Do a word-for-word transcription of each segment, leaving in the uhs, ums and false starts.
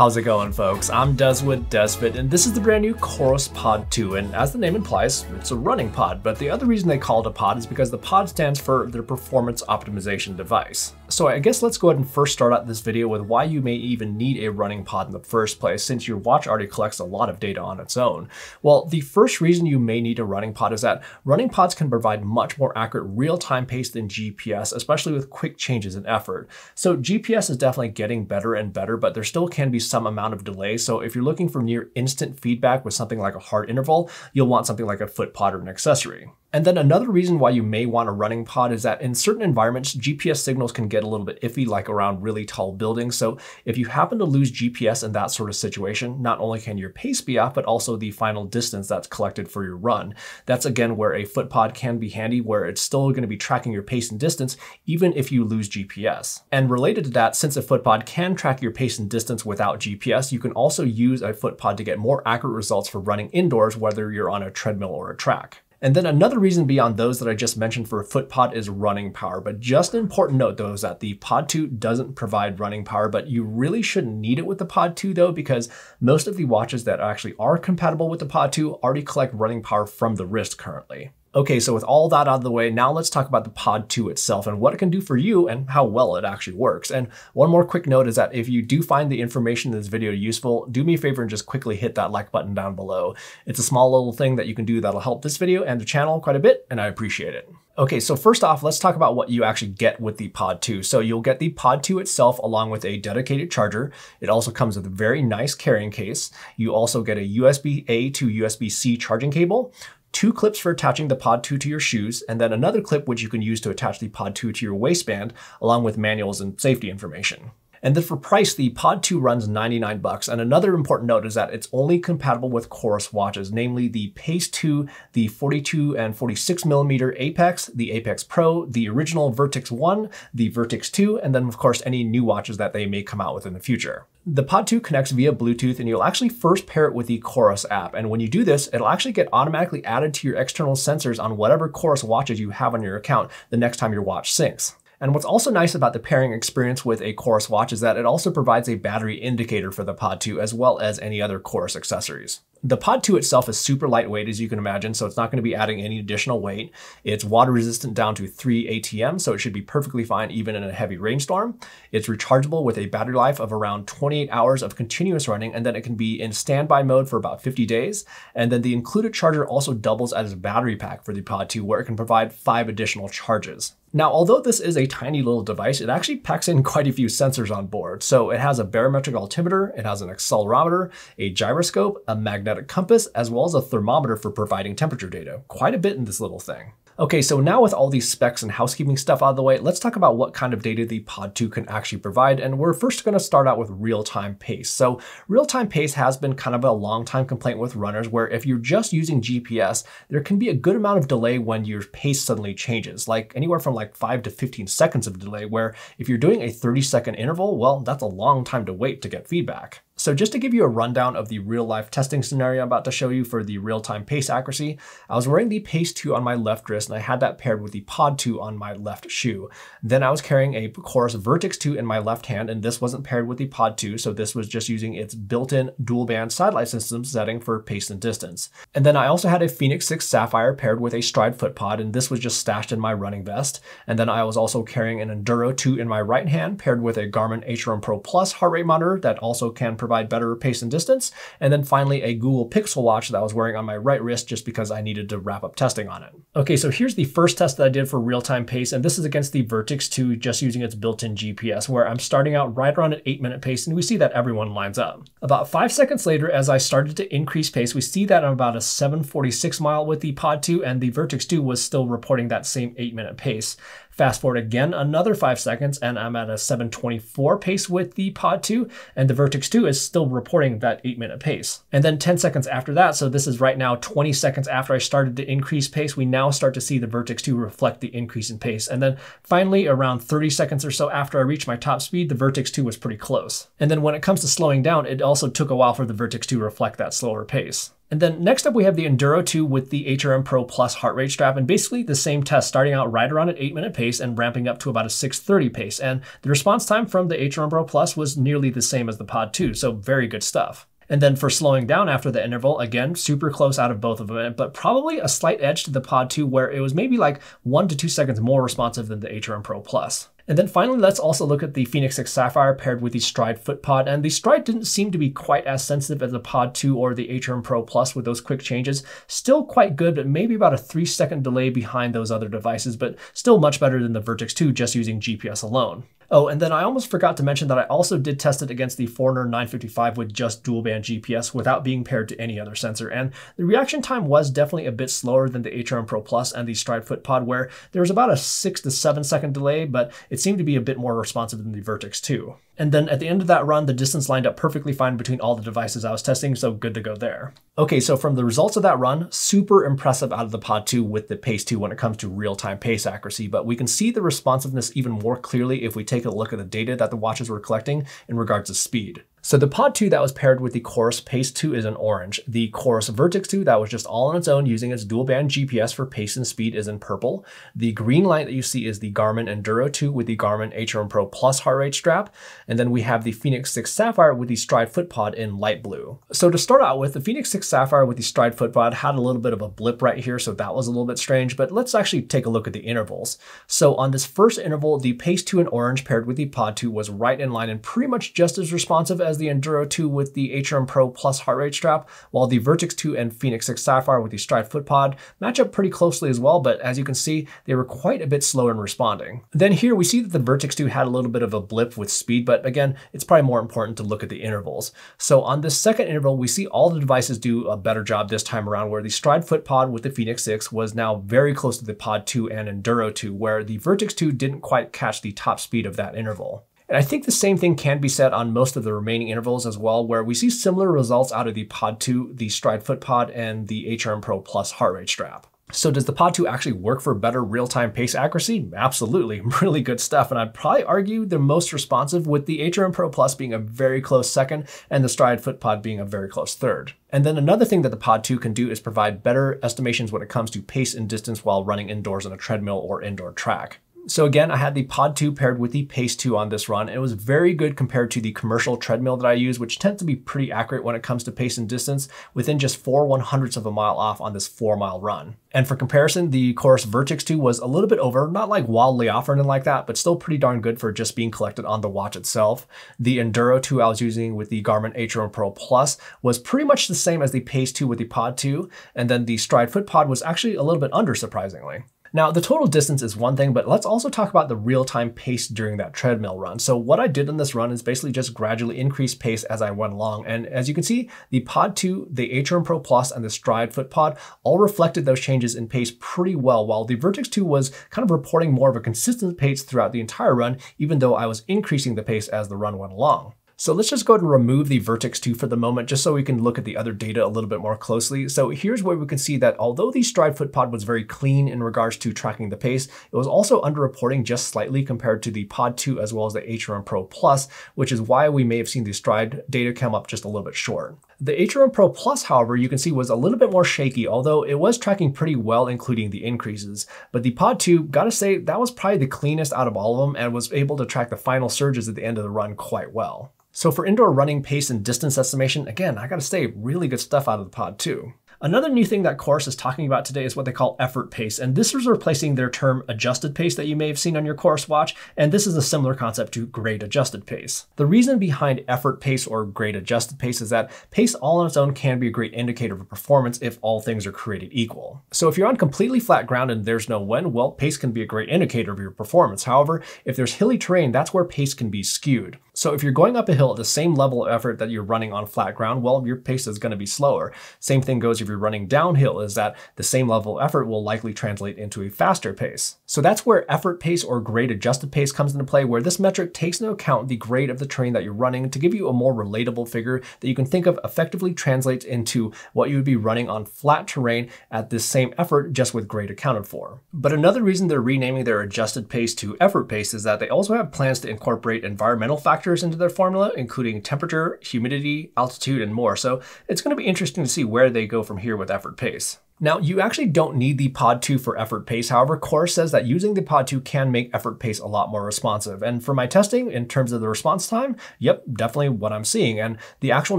How's it going, folks? I'm Des with DesFit, and this is the brand new COROS Pod two, and as the name implies, it's a running pod, but the other reason they call it a pod is because the pod stands for their performance optimization device. So I guess let's go ahead and first start out this video with why you may even need a running pod in the first place, since your watch already collects a lot of data on its own. Well, the first reason you may need a running pod is that running pods can provide much more accurate real-time pace than G P S, especially with quick changes in effort. So G P S is definitely getting better and better, but there still can be some amount of delay. So if you're looking for near instant feedback with something like a hard interval, you'll want something like a foot pod or an accessory. And then another reason why you may want a running pod is that in certain environments, G P S signals can get a little bit iffy, like around really tall buildings. So if you happen to lose G P S in that sort of situation, not only can your pace be off, but also the final distance that's collected for your run. That's again where a foot pod can be handy, where it's still going to be tracking your pace and distance, even if you lose G P S. And related to that, since a foot pod can track your pace and distance without G P S, you can also use a foot pod to get more accurate results for running indoors, whether you're on a treadmill or a track. And then another reason beyond those that I just mentioned for a foot pod is running power. But just an important note though is that the Pod two doesn't provide running power, but you really shouldn't need it with the Pod two though, because most of the watches that actually are compatible with the Pod two already collect running power from the wrist currently. Okay, so with all that out of the way, now let's talk about the Pod two itself and what it can do for you and how well it actually works. And one more quick note is that if you do find the information in this video useful, do me a favor and just quickly hit that like button down below. It's a small little thing that you can do that'll help this video and the channel quite a bit, and I appreciate it. Okay, so first off, let's talk about what you actually get with the Pod two. So you'll get the Pod two itself along with a dedicated charger. It also comes with a very nice carrying case. You also get a U S B A to U S B C charging cable, two clips for attaching the Pod two to your shoes, and then another clip which you can use to attach the Pod two to your waistband, along with manuals and safety information. And then for price, the Pod two runs ninety-nine bucks. And another important note is that it's only compatible with Coros watches, namely the Pace two, the forty-two and forty-six millimeter Apex, the Apex Pro, the original Vertix one, the Vertix two, and then of course any new watches that they may come out with in the future. The Pod two connects via Bluetooth, and you'll actually first pair it with the Coros app. And when you do this, it'll actually get automatically added to your external sensors on whatever Coros watches you have on your account the next time your watch syncs. And what's also nice about the pairing experience with a Coros watch is that it also provides a battery indicator for the Pod two as well as any other Coros accessories. The Pod two itself is super lightweight, as you can imagine, so it's not going to be adding any additional weight. It's water resistant down to three A T M, so it should be perfectly fine even in a heavy rainstorm. It's rechargeable with a battery life of around twenty-eight hours of continuous running, and then it can be in standby mode for about fifty days. And then the included charger also doubles as a battery pack for the Pod two, where it can provide five additional charges. Now, although this is a tiny little device, it actually packs in quite a few sensors on board. So it has a barometric altimeter, it has an accelerometer, a gyroscope, a magnetic compass, as well as a thermometer for providing temperature data. Quite a bit in this little thing. Okay, so now with all these specs and housekeeping stuff out of the way, let's talk about what kind of data the Pod two can actually provide. And we're first going to start out with real-time pace. So real-time pace has been kind of a long-time complaint with runners, where if you're just using G P S, there can be a good amount of delay when your pace suddenly changes, like anywhere from like five to fifteen seconds of delay, where if you're doing a thirty second interval, well, that's a long time to wait to get feedback. So just to give you a rundown of the real life testing scenario I'm about to show you for the real time pace accuracy, I was wearing the Pace two on my left wrist, and I had that paired with the Pod two on my left shoe. Then I was carrying a Coros Vertix two in my left hand, and this wasn't paired with the Pod two, so this was just using its built-in dual band sidelight system setting for pace and distance. And then I also had a Fenix six Sapphire paired with a Stryd foot pod, and this was just stashed in my running vest. And then I was also carrying an Enduro two in my right hand paired with a Garmin H R M Pro Plus heart rate monitor that also can provide provide better pace and distance. And then finally a Google Pixel Watch that I was wearing on my right wrist just because I needed to wrap up testing on it. Okay, so here's the first test that I did for real-time pace, and this is against the Vertix two just using its built-in G P S, where I'm starting out right around an eight minute pace, and we see that everyone lines up. About five seconds later, as I started to increase pace, we see that I'm about a seven forty-six mile with the Pod two, and the Vertix two was still reporting that same eight minute pace. Fast forward again another five seconds, and I'm at a seven twenty-four pace with the Pod two, and the Vertix two is still reporting that eight minute pace. And then ten seconds after that, so this is right now twenty seconds after I started to increase pace, we now start to see the Vertix two reflect the increase in pace. And then finally, around thirty seconds or so after I reached my top speed, the Vertix two was pretty close. And then when it comes to slowing down, it also took a while for the Vertix two to reflect that slower pace. And then next up, we have the Enduro two with the H R M Pro Plus heart rate strap, and basically the same test, starting out right around an eight minute pace and ramping up to about a six thirty pace. And the response time from the H R M Pro Plus was nearly the same as the Pod two, so very good stuff. And then for slowing down after the interval, again, super close out of both of them, but probably a slight edge to the Pod two, where it was maybe like one to two seconds more responsive than the H R M Pro Plus. And then finally, let's also look at the Fenix six Sapphire paired with the Stryd foot pod. And the Stryd didn't seem to be quite as sensitive as the Pod two or the H R M Pro Plus with those quick changes. Still quite good, but maybe about a three second delay behind those other devices, but still much better than the Vertix two just using G P S alone. Oh, and then I almost forgot to mention that I also did test it against the Forerunner nine fifty-five with just dual band G P S without being paired to any other sensor. And the reaction time was definitely a bit slower than the H R M Pro Plus and the Stryd foot pod, where there was about a six to seven second delay, but it seemed to be a bit more responsive than the Vertix two. And then at the end of that run, the distance lined up perfectly fine between all the devices I was testing, so good to go there. Okay, so from the results of that run, super impressive out of the Pod two with the Pace two when it comes to real-time pace accuracy, but we can see the responsiveness even more clearly if we take a look at the data that the watches were collecting in regards to speed. So the Pod two that was paired with the Coros Pace two is in orange. The Coros Vertix two that was just all on its own using its dual band G P S for pace and speed is in purple. The green light that you see is the Garmin Enduro two with the Garmin H R M Pro Plus heart rate strap. And then we have the Fenix six Sapphire with the Stryd foot pod in light blue. So to start out with, the Fenix six Sapphire with the Stryd foot pod had a little bit of a blip right here, so that was a little bit strange, but let's actually take a look at the intervals. So on this first interval, the Pace two in orange paired with the Pod two was right in line and pretty much just as responsive as as the Enduro two with the H R M Pro Plus heart rate strap, while the Vertix two and Fenix six Sapphire with the Stryd foot pod match up pretty closely as well, but as you can see, they were quite a bit slower in responding. Then here we see that the Vertix two had a little bit of a blip with speed, but again, it's probably more important to look at the intervals. So on this second interval, we see all the devices do a better job this time around, where the Stryd foot pod with the Fenix six was now very close to the Pod two and Enduro two, where the Vertix two didn't quite catch the top speed of that interval. And I think the same thing can be said on most of the remaining intervals as well, where we see similar results out of the Pod two, the Stryd foot pod, and the H R M Pro Plus heart rate strap. So does the Pod two actually work for better real-time pace accuracy? Absolutely, really good stuff. And I'd probably argue the most responsive, with the H R M Pro Plus being a very close second and the Stryd foot pod being a very close third. And then another thing that the Pod two can do is provide better estimations when it comes to pace and distance while running indoors on a treadmill or indoor track. So again, I had the Pod two paired with the Pace two on this run, and it was very good compared to the commercial treadmill that I use, which tends to be pretty accurate when it comes to pace and distance, within just four one hundredths of a mile off on this four mile run. And for comparison, the Coros Vertix two was a little bit over, not like wildly off or anything like that, but still pretty darn good for just being collected on the watch itself. The Enduro two I was using with the Garmin H R M Pro Plus was pretty much the same as the Pace two with the Pod two, and then the Stryd foot pod was actually a little bit under, surprisingly. Now, the total distance is one thing, but let's also talk about the real-time pace during that treadmill run. So what I did in this run is basically just gradually increase pace as I went along. And as you can see, the Pod two, the H R M Pro Plus, and the Stryd foot pod all reflected those changes in pace pretty well, while the Vertix two was kind of reporting more of a consistent pace throughout the entire run, even though I was increasing the pace as the run went along. So let's just go ahead and remove the Vertix two for the moment, just so we can look at the other data a little bit more closely. So here's where we can see that although the Stryd foot pod was very clean in regards to tracking the pace, it was also underreporting just slightly compared to the Pod two as well as the H R M Pro Plus, which is why we may have seen the Stryd data come up just a little bit short. The H R M Pro Plus, however, you can see was a little bit more shaky, although it was tracking pretty well, including the increases. But the Pod two, gotta say, that was probably the cleanest out of all of them and was able to track the final surges at the end of the run quite well. So for indoor running pace and distance estimation, again, I gotta say, really good stuff out of the Pod two. Another new thing that Coros is talking about today is what they call effort pace, and this is replacing their term adjusted pace that you may have seen on your Coros watch, and this is a similar concept to grade adjusted pace. The reason behind effort pace or grade adjusted pace is that pace all on its own can be a great indicator of performance if all things are created equal. So if you're on completely flat ground and there's no wind, well, pace can be a great indicator of your performance. However, if there's hilly terrain, that's where pace can be skewed. So if you're going up a hill at the same level of effort that you're running on flat ground, well, your pace is going to be slower. Same thing goes if you're running downhill is that the same level of effort will likely translate into a faster pace. So that's where effort pace or grade adjusted pace comes into play, where this metric takes into account the grade of the terrain that you're running to give you a more relatable figure that you can think of effectively translates into what you would be running on flat terrain at this same effort, just with grade accounted for. But another reason they're renaming their adjusted pace to effort pace is that they also have plans to incorporate environmental factors into their formula, including temperature, humidity, altitude, and more. So it's going to be interesting to see where they go from here with effort pace. Now, you actually don't need the Pod two for effort pace. However, Coros says that using the Pod two can make effort pace a lot more responsive. And for my testing, in terms of the response time, yep, definitely what I'm seeing. And the actual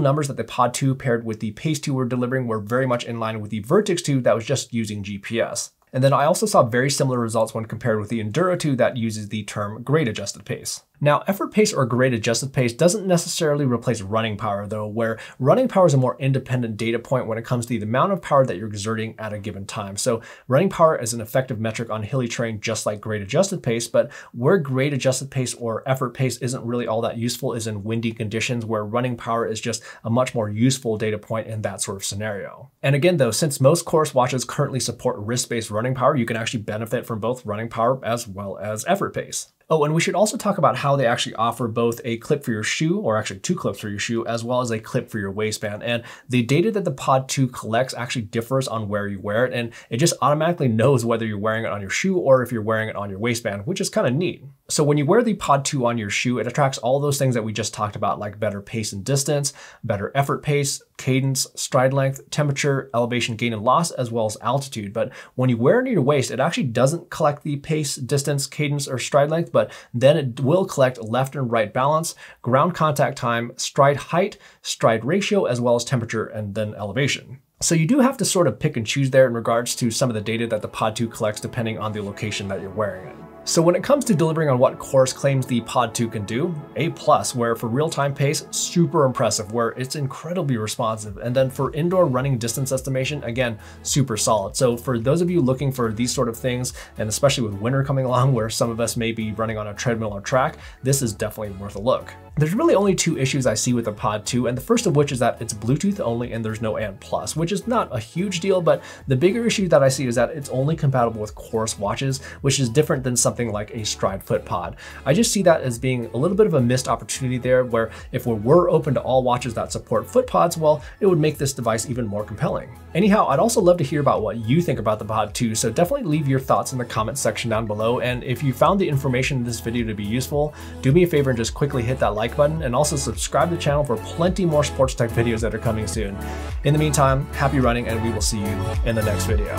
numbers that the Pod two paired with the Pace two were delivering were very much in line with the Vertix two that was just using G P S. And then I also saw very similar results when compared with the Enduro two that uses the term grade adjusted pace. Now, effort pace or grade adjusted pace doesn't necessarily replace running power though, where running power is a more independent data point when it comes to the amount of power that you're exerting at a given time. So running power is an effective metric on hilly terrain, just like grade adjusted pace, but where grade adjusted pace or effort pace isn't really all that useful is in windy conditions, where running power is just a much more useful data point in that sort of scenario. And again though, since most Coros watches currently support wrist-based running power, you can actually benefit from both running power as well as effort pace. Oh, and we should also talk about how they actually offer both a clip for your shoe, or actually two clips for your shoe, as well as a clip for your waistband. And the data that the Pod two collects actually differs on where you wear it, and it just automatically knows whether you're wearing it on your shoe or if you're wearing it on your waistband, which is kind of neat. So when you wear the Pod two on your shoe, it attracts all those things that we just talked about, like better pace and distance, better effort pace, cadence, stride length, temperature, elevation gain and loss, as well as altitude. But when you wear it near your waist, it actually doesn't collect the pace, distance, cadence, or stride length, but then it will collect left and right balance, ground contact time, stride height, stride ratio, as well as temperature and then elevation. So you do have to sort of pick and choose there in regards to some of the data that the Pod two collects depending on the location that you're wearing it. So when it comes to delivering on what Coros claims the Pod two can do, A plus, where for real-time pace, super impressive, where it's incredibly responsive. And then for indoor running distance estimation, again, super solid. So for those of you looking for these sort of things, and especially with winter coming along where some of us may be running on a treadmill or track, this is definitely worth a look. There's really only two issues I see with the Pod two, and the first of which is that it's Bluetooth only and there's no A N D plus, which is not a huge deal, but the bigger issue that I see is that it's only compatible with Coros watches, which is different than something like a Stryd foot pod. I just see that as being a little bit of a missed opportunity there, where if we were open to all watches that support foot pods, well, it would make this device even more compelling. Anyhow, I'd also love to hear about what you think about the Pod two, so definitely leave your thoughts in the comments section down below, and if you found the information in this video to be useful, do me a favor and just quickly hit that like Like button, and also subscribe to the channel for plenty more sports tech videos that are coming soon. In the meantime, happy running, and we will see you in the next video.